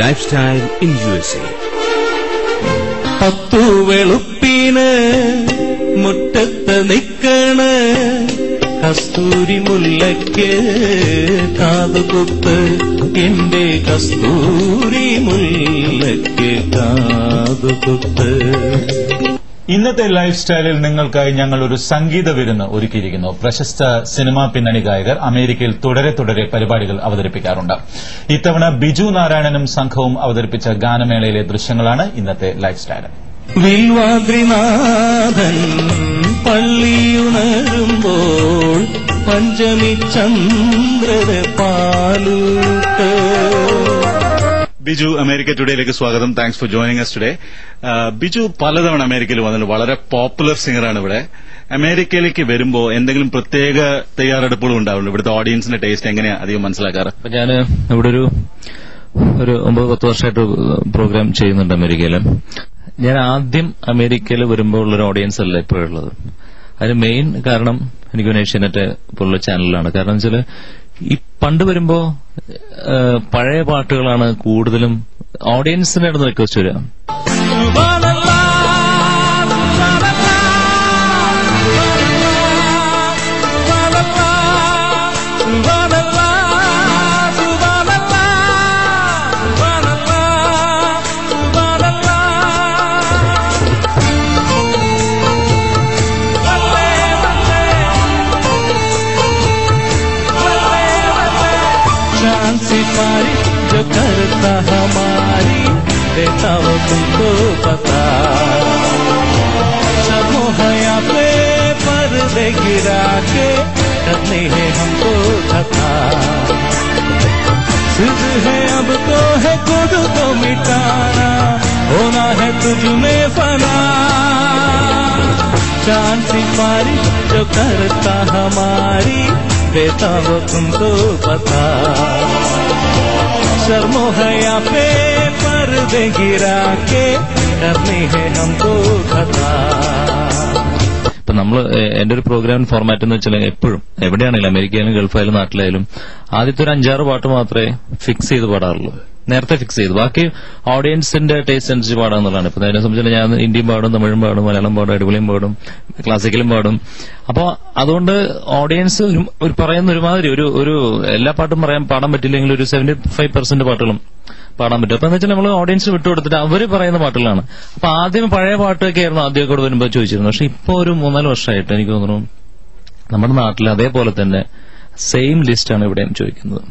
Lifestyle in USA. പത്തു വെളുപ്പിന് മുറ്റത്ത് നിൽക്കണ കസ്തൂരി മുല്ലയ്ക്ക് കാതുകുത്ത് എന്റെ കസ്തൂരി മുല്ലയ്ക്ക് കാതുകുത്ത്. ഇന്നത്തെ ലൈഫ് സ്റ്റൈലിൽ നിങ്ങൾക്കായി ഞങ്ങൾ ഒരു സംഗീത വിരുന്ന് ഒരുക്കിയിരിക്കുന്നു. പ്രശസ്ത സിനിമാ പിന്നണി ഗായകർ അമേരിക്കയിൽ തുടരെ തുടരെ പരിപാടികൾ അവതരിപ്പിക്കാറുണ്ട്. ഇത്തവണ ബിജു നാരായണനും സംഘവും അവതരിപ്പിച്ച ഗാനമേളയിലെ ദൃശ്യങ്ങളാണ് ഇന്നത്തെ ലൈഫ് സ്റ്റൈൽ. വിൽവാദ്രിനാഥൻ പള്ളിയുണരുമ്പോൾ പഞ്ചമി ചന്ദ്രൻ പാലൂട്ട്. ബിജു, അമേരിക്ക ടുഡേയിലേക്ക് സ്വാഗതം. Thanks for joining us today. Biju പലതവണ അമേരിക്കയിൽ വന്നിട്ടുണ്ട്, വളരെ പോപ്പുലർ സിംഗറാണ് ഇവിടെ. അമേരിക്കയിലേക്ക് വരുമ്പോൾ എന്തെങ്കിലും പ്രത്യേക തയ്യാറെടുപ്പുകൾ ഉണ്ടാവുള്ളൂ? ഇവിടുത്തെ ഓഡിയൻസിന്റെ ടേസ്റ്റ് എങ്ങനെയാണ് അധികം മനസ്സിലാക്കാറ്? ഞാൻ ഇവിടെ ഒരു 9-10 വർഷമായിട്ട് പ്രോഗ്രാം ചെയ്യുന്നുണ്ട് അമേരിക്കയിൽ. ഞാൻ ആദ്യം അമേരിക്കയിൽ വരുമ്പോൾ ഉള്ളൊരു ഓഡിയൻസ് അല്ല ഇപ്പോഴുള്ളത്. അതിന് മെയിൻ കാരണം എനിക്ക് ഏഷ്യാനെറ്റ് പോലുള്ള ചാനലിലാണ്. കാരണം വെച്ചാൽ ഈ പണ്ട് വരുമ്പോൾ പഴയ പാട്ടുകളാണ് കൂടുതലും ഓഡിയൻസിന്റെ അടുത്ത് റിക്വസ്റ്റ് വരിക. करता हमारी देता वो तुमको पता, शर्मो हया पे पर्दे गिरा के करनी है हमको कथा, सिद्ध है अब तो है खुद को मिटाना, होना है तुझमें फना, चांद सिपारी जो करता हमारी देता वो तुमको पता, शर्मो है यहाँ पे पर्दे गिरा के करनी है हमको खता. ഇപ്പൊ നമ്മള് എന്റെ ഒരു പ്രോഗ്രാം ഫോർമാറ്റ് എന്ന് വെച്ചാൽ എപ്പോഴും എവിടെയാണെങ്കിലും അമേരിക്കയിലും ഗൾഫായാലും നാട്ടിലായാലും ആദ്യത്തെ ഒരു 5-6 പാട്ട് മാത്രമേ ഫിക്സ് ചെയ്ത് പാടാറുള്ളൂ, നേരത്തെ ഫിക്സ് ചെയ്ത്. ബാക്കി ഓഡിയൻസിന്റെ ടേസ്റ്റ് അനുസരിച്ച് പാടാന്നുള്ളതാണ്. ഇപ്പൊ അതിനെ സംബന്ധിച്ചാൽ ഞാൻ ഇന്ത്യൻ പാടും, തമിഴും പാടും, മലയാളം പാടും, അടിപൊളിയും പാടും, ക്ലാസിക്കലും പാടും. അപ്പൊ അതുകൊണ്ട് ഓഡിയൻസ് പറയുന്ന ഒരുമാതിരി ഒരു എല്ലാ പാട്ടും പാടാൻ പറ്റില്ലെങ്കിൽ ഒരു 75% പാട്ടുകളും പാടാൻ പറ്റും. അപ്പൊ എന്ന് വെച്ചാൽ നമ്മൾ ഓഡിയൻസ് വിട്ടുകൊടുത്തിട്ട് അവര് പറയുന്ന പാട്ടുകളാണ്. അപ്പൊ ആദ്യം പഴയ പാട്ടൊക്കെ ആയിരുന്നു ആദ്യമൊക്കെ കൂടെ വരുമ്പോൾ ചോദിച്ചിരുന്നു. പക്ഷെ ഇപ്പൊ ഒരു 3-4 വർഷമായിട്ട് എനിക്ക് തോന്നുന്നു നമ്മുടെ നാട്ടിൽ അതേപോലെ തന്നെ സെയിം ലിസ്റ്റാണ് ഇവിടെയും ചോദിക്കുന്നത്.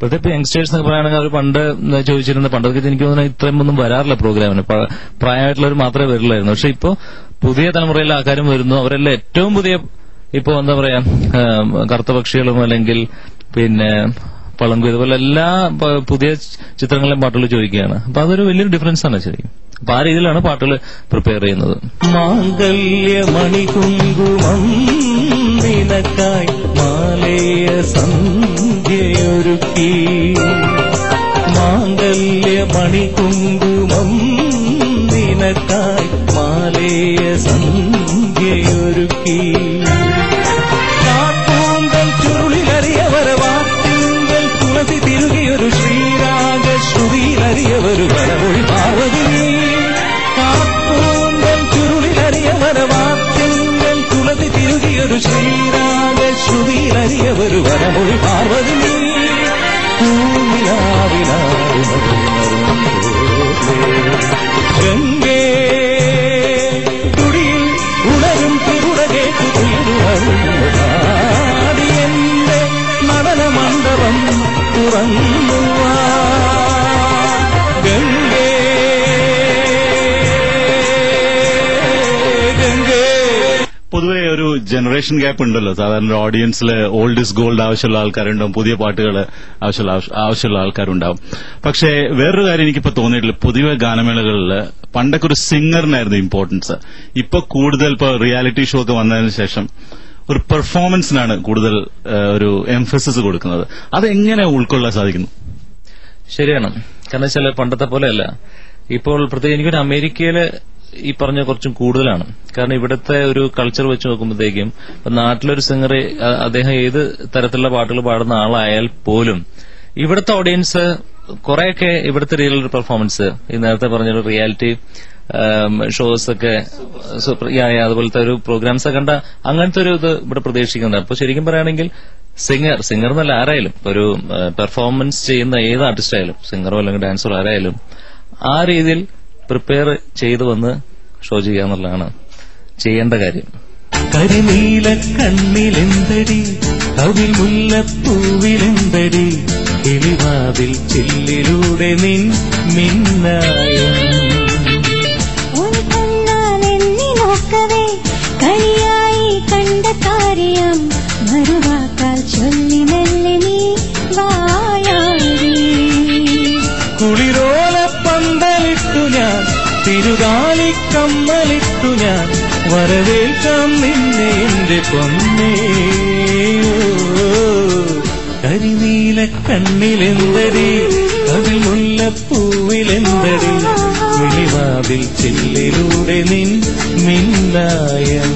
ഇപ്പോഴത്തെ ഇപ്പൊ യങ്സ്റ്റേഴ്സ് എന്നൊക്കെ പറയുകയാണെങ്കിൽ അവർ പണ്ട് ചോദിച്ചിരുന്നത്, പണ്ടൊക്കെ എനിക്ക് തോന്നുന്നത് ഇത്രയും ഒന്നും വരാറില്ല പ്രോഗ്രാമിന്, പ്രായമായിട്ടുള്ളവർ മാത്രമേ വരില്ലായിരുന്നു. പക്ഷെ ഇപ്പൊ പുതിയ തലമുറയിലെ ആൾക്കാരും വരുന്നു. അവരെല്ലാം ഏറ്റവും പുതിയ ഇപ്പൊ എന്താ പറയാ കറുത്ത പക്ഷികളും അല്ലെങ്കിൽ പിന്നെ പളങ്കു, ഇതുപോലെ എല്ലാ പുതിയ ചിത്രങ്ങളിലും പാട്ടുകൾ ചോദിക്കുകയാണ്. അപ്പൊ അതൊരു വലിയൊരു ഡിഫറൻസ് ആണ് ശരിക്കും. അപ്പൊ ആ രീതിയിലാണ് പാട്ടുകൾ പ്രിപ്പയർ ചെയ്യുന്നത്. മാംഗല്യമണികുങ്കുമം നിനക്കായി മാലയ സന്ധ്യയൊരുക്കി, മാംഗല്യമണികുങ്കുമം നിനക്കായി മാലയ സന്ധ്യയൊരുക്കി, ശ്രീരാഗശ്രുതിയിലറിയവരു വരമൊഴി പാർവതി ഗംഗേ തുടിയിൽ ഉണരും തിരുടകേക്ക് തിരുവരുവാടിയെന്റെ നടന മണ്ഡപം തുറന്നുവാ ഗംഗേ പൊതുവേ ഒരു ജനറേഷൻ ഗ്യാപ്പ് ഉണ്ടല്ലോ സാധാരണ ഓഡിയൻസിൽ ഓൾഡ് ഈസ് ഗോൾഡ് ആവശ്യമുള്ള ആൾക്കാരുണ്ടാവും, പുതിയ പാട്ടുകൾ ആവശ്യമുള്ള ആൾക്കാരുണ്ടാവും. പക്ഷേ വേറൊരു കാര്യം എനിക്കിപ്പോൾ തോന്നിയിട്ടില്ല, പൊതുവെ ഗാനമേളകളിൽ പണ്ടൊക്കെ ഒരു സിംഗറിനായിരുന്നു ഇമ്പോർട്ടൻസ്, ഇപ്പൊ കൂടുതൽ ഇപ്പോൾ റിയാലിറ്റി ഷോ ഒക്കെ വന്നതിന് ശേഷം ഒരു പെർഫോമൻസിനാണ് കൂടുതൽ ഒരു എംഫസിസ് കൊടുക്കുന്നത്. അതെങ്ങനെ ഉൾക്കൊള്ളാൻ സാധിക്കുന്നു? ശരിയാണ്, കാരണം വെച്ചാൽ പണ്ടത്തെ പോലെയല്ല ഇപ്പോൾ. പ്രത്യേകിച്ച് എനിക്കൊരു അമേരിക്കയില് ഈ പറഞ്ഞ കുറച്ചും കൂടുതലാണ്, കാരണം ഇവിടുത്തെ ഒരു കൾച്ചർ വെച്ച് നോക്കുമ്പോഴത്തേക്കും നാട്ടിലൊരു സിംഗർ അദ്ദേഹം ഏത് തരത്തിലുള്ള പാട്ടുകൾ പാടുന്ന ആളായാൽ പോലും ഇവിടുത്തെ ഓഡിയൻസ് കുറെയൊക്കെ ഇവിടുത്തെ രീതിയിലുള്ള പെർഫോമൻസ്, ഈ നേരത്തെ പറഞ്ഞൊരു റിയാലിറ്റി ഷോസ് ഒക്കെ അതുപോലത്തെ ഒരു പ്രോഗ്രാംസ് ഒക്കെ കണ്ട അങ്ങനത്തെ ഒരു ഇത് ഇവിടെ പ്രതീക്ഷിക്കുന്നുണ്ട്. അപ്പൊ ശരിക്കും പറയുകയാണെങ്കിൽ സിംഗർ എന്നല്ല ആരായാലും ഒരു പെർഫോമൻസ് ചെയ്യുന്ന ഏത് ആർട്ടിസ്റ്റ് ആയാലും സിംഗറോ അല്ലെങ്കിൽ ഡാൻസറോ ആരായാലും ആ രീതിയിൽ പ്രിപ്പയർ ചെയ്ത് വന്ന് ഷോ ചെയ്യാന്നുള്ളതാണ് ചെയ്യേണ്ട കാര്യം. കരിനീല കണ്ണിലെന്തടി, കവിൽ മുല്ലപ്പൂവിലെന്തടി, കിളിവാതിൽ ചില്ലിലൂടെ നിൻ മിന്നായം നോക്കവേ കളിയായി കണ്ട കാര്യം മറുവാക്കാൽ ചൊല്ലി മെല്ലെ നീ വായാടി. കുളിരോല പന്തലിട്ടു ഞാൻ, തിരുകാലിക്കമ്മലിട്ടു ഞാൻ, വരവേൽക്കാം നിന്നെ എന്റെ പൊന്നേ. കരിനീല കണ്ണിലെന്തടി, അതിൽ മുല്ലപ്പൂവിലെന്തടി, വിളിവാതിൽ ചില്ലിലൂടെ നിൻ മിന്നായം.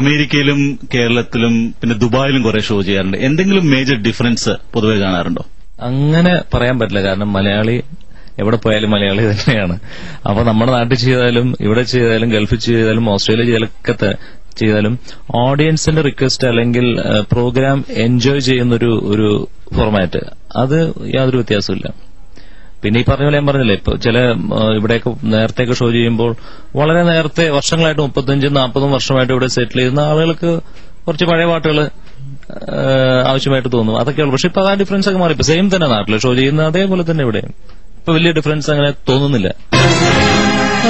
അമേരിക്കയിലും കേരളത്തിലും പിന്നെ ദുബായിലും കുറെ ഷോ ചെയ്യാറുണ്ട്. എന്തെങ്കിലും മേജർ ഡിഫറൻസ് പൊതുവെ കാണാറുണ്ടോ? അങ്ങനെ പറയാൻ പറ്റില്ല, കാരണം മലയാളി എവിടെ പോയാലും മലയാളി തന്നെയാണ്. അപ്പൊ നമ്മുടെ നാട്ടിൽ ചെയ്താലും ഇവിടെ ചെയ്താലും ഗൾഫിൽ ചെയ്താലും ഓസ്ട്രേലിയ ചെയ്തൊക്കെ ചെയ്താലും ഓഡിയൻസിന്റെ റിക്വസ്റ്റ് അല്ലെങ്കിൽ പ്രോഗ്രാം എൻജോയ് ചെയ്യുന്നൊരു ഫോർമാറ്റ് അത് യാതൊരു വ്യത്യാസമില്ല. പിന്നെ ഈ പറഞ്ഞ പോലെ ഞാൻ പറഞ്ഞില്ലേ, ഇപ്പൊ ചില ഇവിടെയൊക്കെ നേരത്തെയൊക്കെ ഷോ ചെയ്യുമ്പോൾ വളരെ നേരത്തെ വർഷങ്ങളായിട്ട് 35-40 വർഷമായിട്ട് ഇവിടെ സെറ്റിൽ ചെയ്യുന്ന ആളുകൾക്ക് കുറച്ച് പഴയ പാട്ടുകൾ ആവശ്യമായിട്ട് തോന്നും, അതൊക്കെയുള്ളൂ. പക്ഷെ ഇപ്പൊ ആ ഡിഫറൻസ് ഒക്കെ മാറി, ഇപ്പൊ സെയിം തന്നെ നാട്ടിൽ ഷോ ചെയ്യുന്ന അതേപോലെ തന്നെ ഇവിടെ ഇപ്പൊ വലിയ ഡിഫറൻസ് അങ്ങനെ തോന്നുന്നില്ല.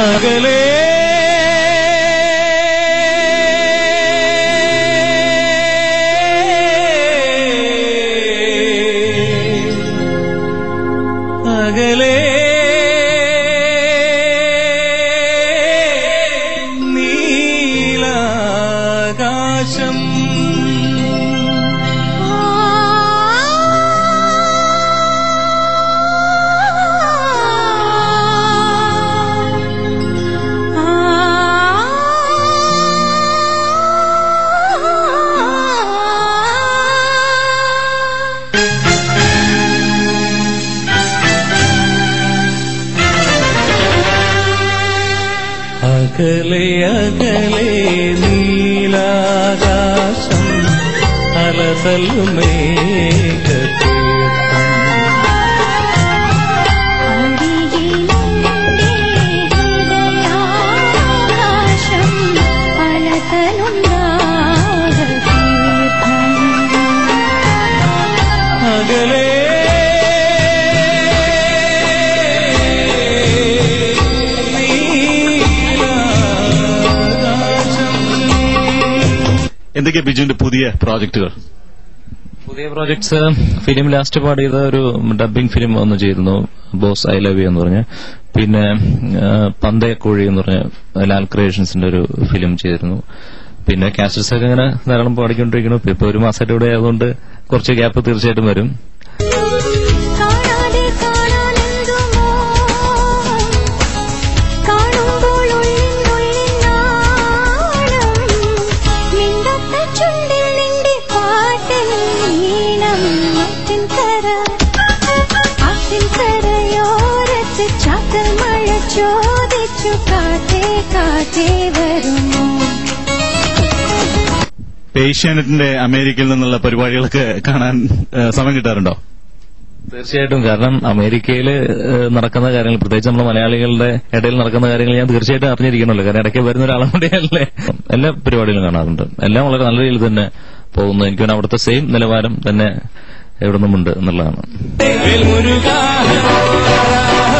അകലെ നീലാകാശം അകലെ അകലെ നീലാകാശം അലസലു മേഘതീർത്ഥം നീലാകാശം അലസലു മേഘതീർത്ഥം അകലെ എന്തൊക്കെയാ ബിജുവിന്റെ പുതിയ പ്രോജക്ട്സ്? ഫിലിം ലാസ്റ്റ് പാടിയത് ഒരു ഡബ്ബിംഗ് ഫിലിം ഒന്ന് ചെയ്തിരുന്നു, ബോസ് ഐ ലവ് യു എന്ന് പറഞ്ഞ്. പിന്നെ പന്തയക്കോഴി എന്ന് പറഞ്ഞ ലാൽ ക്രിയേഷൻസിന്റെ ഒരു ഫിലിം ചെയ്തിരുന്നു. പിന്നെ കാസറ്റ്സ് ഒക്കെ ഇങ്ങനെ ധാരാളം പാടിക്കൊണ്ടിരിക്കുന്നു. ഇപ്പൊ ഒരു മാസമായിട്ട് ഇവിടെ ആയതുകൊണ്ട് കുറച്ച് ഗ്യാപ്പ് തീർച്ചയായിട്ടും വരും. ഏഷ്യാനെറ്റിന്റെ അമേരിക്കയിൽ നിന്നുള്ള പരിപാടികളൊക്കെ കാണാൻ സമയം കിട്ടാറുണ്ടോ? തീർച്ചയായിട്ടും, കാരണം അമേരിക്കയിൽ നടക്കുന്ന കാര്യങ്ങൾ, പ്രത്യേകിച്ച് നമ്മുടെ മലയാളികളുടെ ഇടയിൽ നടക്കുന്ന കാര്യങ്ങൾ ഞാൻ തീർച്ചയായിട്ടും അറിഞ്ഞിരിക്കണമല്ലോ, കാരണം ഇടയ്ക്ക് വരുന്ന ഒരാളും കൂടിയല്ലേ. എല്ലാ പരിപാടികളും കാണാറുണ്ട്, എല്ലാം വളരെ നല്ല രീതിയിൽ തന്നെ പോകുന്നു. എനിക്ക് അവിടുത്തെ സെയിം നിലവാരം തന്നെ എവിടെ നിന്നുമുണ്ട് എന്നുള്ളതാണ്.